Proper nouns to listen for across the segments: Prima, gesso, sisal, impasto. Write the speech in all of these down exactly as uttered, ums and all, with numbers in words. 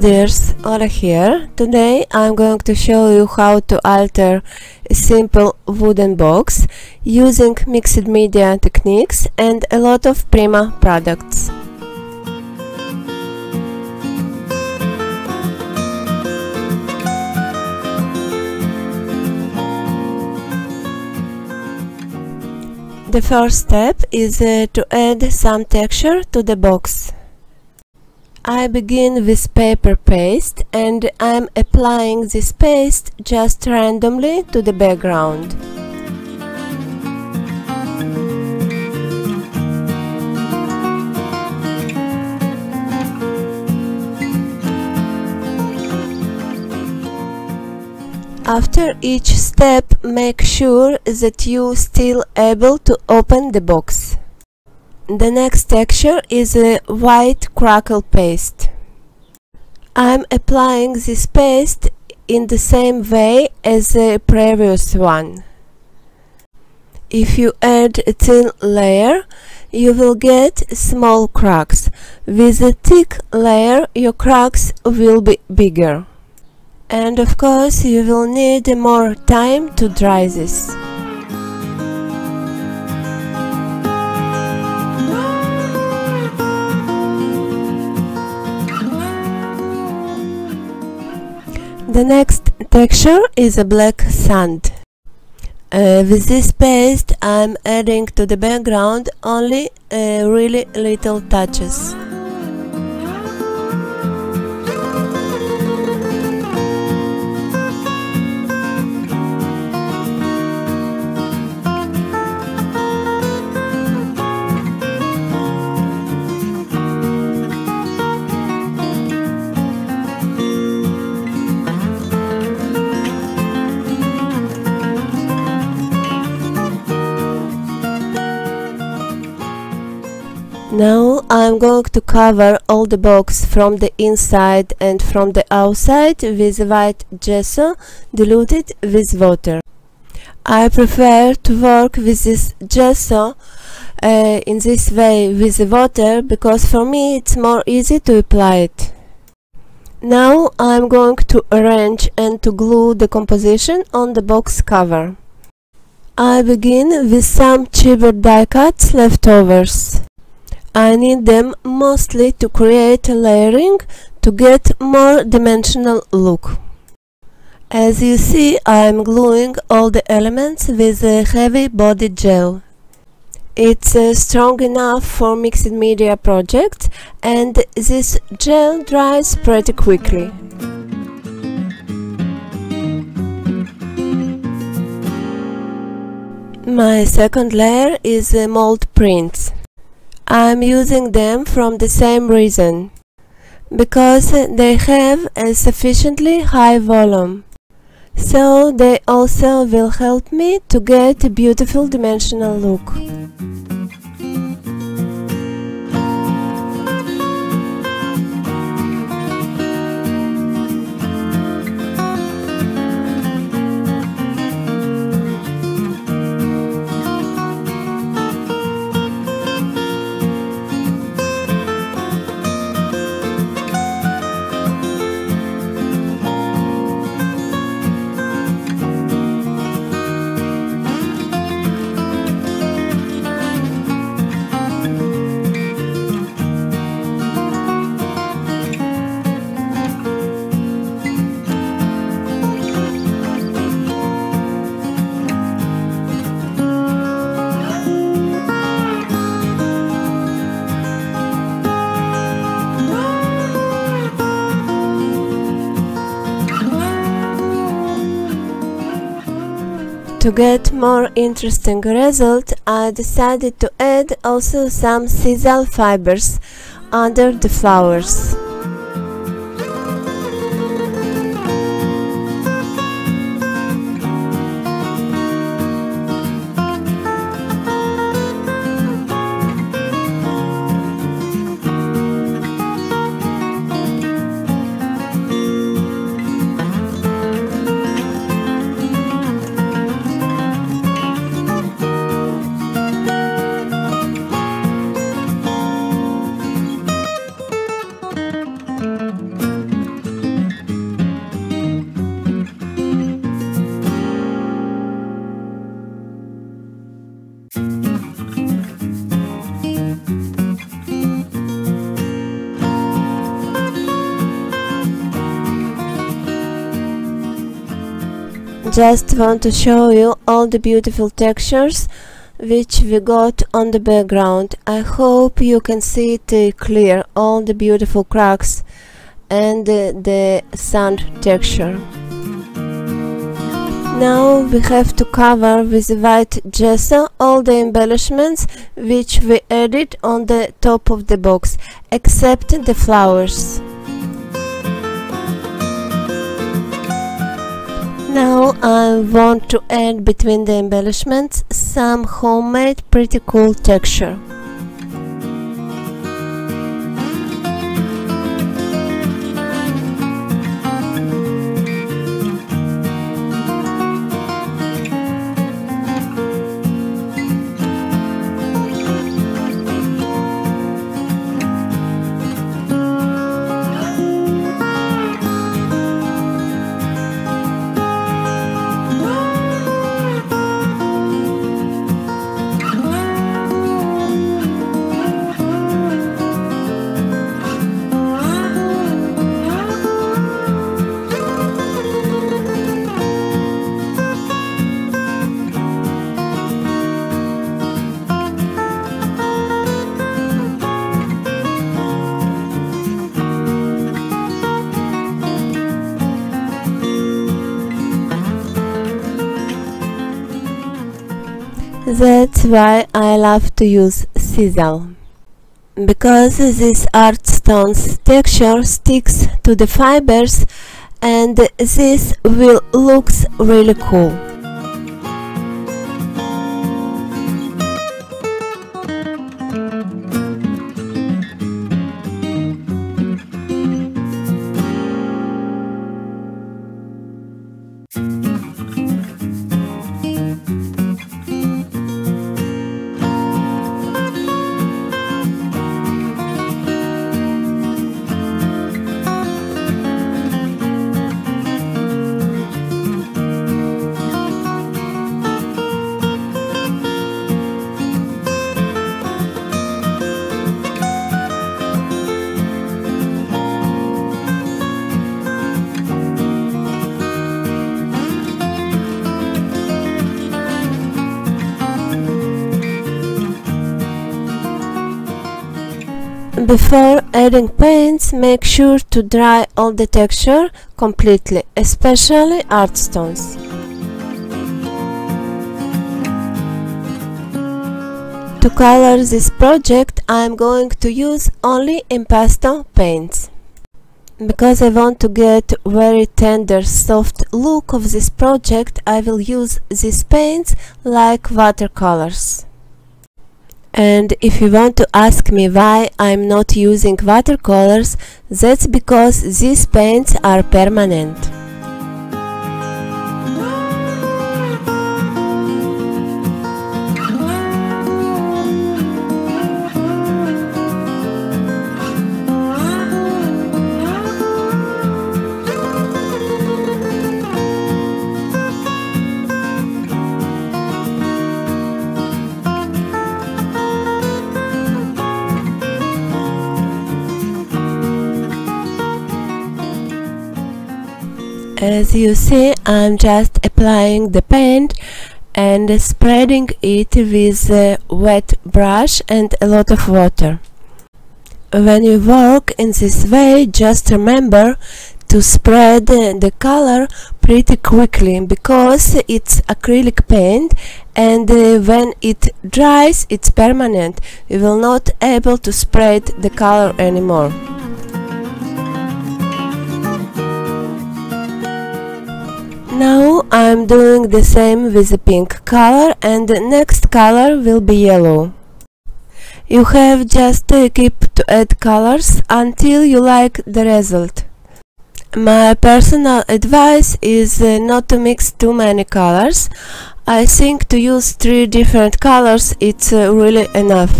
there's Laura here. Today I'm going to show you how to alter a simple wooden box using mixed media techniques and a lot of Prima products. The first step is uh, to add some texture to the box. I begin with paper paste and I'm applying this paste just randomly to the background. After each step, make sure that you are still able to open the box. The next texture is a white crackle paste. I'm applying this paste in the same way as the previous one. If you add a thin layer, you will get small cracks. With a thick layer, your cracks will be bigger. And of course, you will need more time to dry this. The next texture is a black sand. Uh, with this paste I'm adding to the background only uh, really little touches. Now I'm going to cover all the box from the inside and from the outside with white gesso diluted with water. I prefer to work with this gesso uh, in this way with the water, because for me it's more easy to apply it. Now I'm going to arrange and to glue the composition on the box cover. I begin with some chipboard die cuts leftovers. I need them mostly to create a layering to get more dimensional look. As you see, I am gluing all the elements with a heavy body gel. It's uh, strong enough for mixed media projects, and this gel dries pretty quickly. My second layer is uh, mold prints. I'm using them from the same reason, because they have a sufficiently high volume, so they also will help me to get a beautiful dimensional look. To get more interesting result, I decided to add also some sisal fibers under the flowers. just want to show you all the beautiful textures which we got on the background. I hope you can see it clear, all the beautiful cracks and the sand texture. Now we have to cover with white gesso all the embellishments which we added on the top of the box, except the flowers. Now I want to add between the embellishments some homemade pretty cool texture. That's why I love to use sisal, because this art stone's texture sticks to the fibers and this will looks really cool. Before adding paints, make sure to dry all the texture completely, especially art stones. To color this project, I am going to use only impasto paints, because I want to get very tender, soft look of this project. I will use these paints like watercolors. And if you want to ask me why I'm not using watercolors, that's because these paints are permanent. As you see, I'm just applying the paint and spreading it with a wet brush and a lot of water. When you work in this way, just remember to spread the color pretty quickly, because it's acrylic paint and when it dries it's permanent. You will not be able to spread the color anymore. Now I'm doing the same with the pink color, and the next color will be yellow. You have just to keep to add colors until you like the result. My personal advice is not to mix too many colors. I think to use three different colors it's really enough.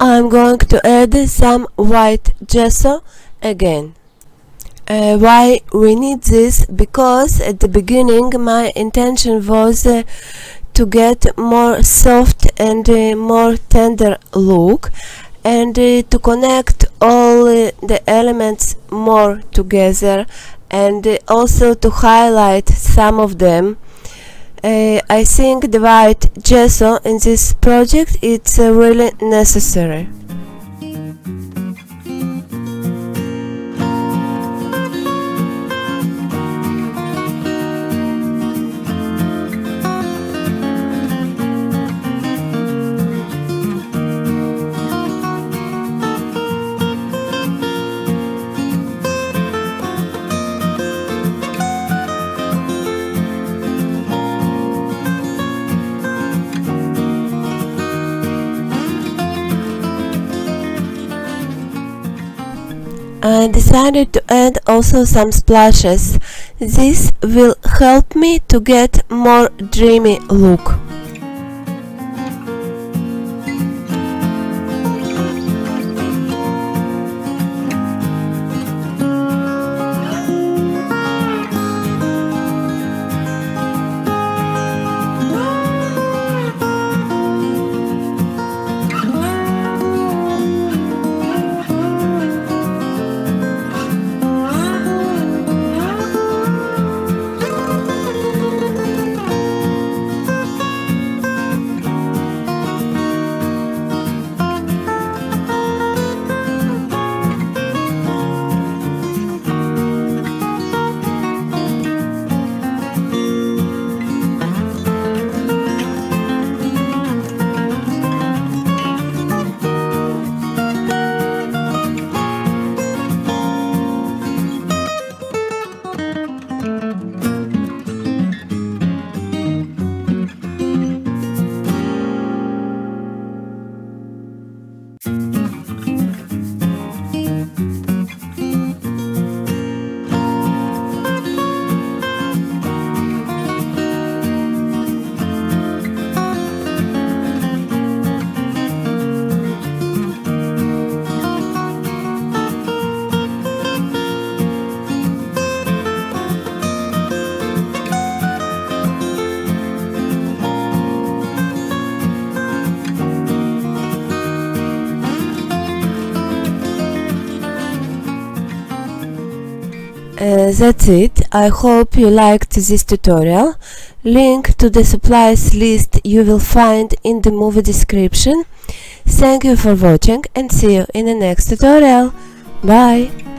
I'm going to add some white gesso again. Uh, why we need this? Because at the beginning my intention was uh, to get more soft and uh, more tender look, and uh, to connect all uh, the elements more together, and uh, also to highlight some of them. Uh, I think the white gesso in this project it's uh, really necessary. I decided to add also some splashes. This will help me to get more dreamy look. Uh, that's it. I hope you liked this tutorial. Link to the supplies list you will find in the movie description. Thank you for watching and see you in the next tutorial. Bye!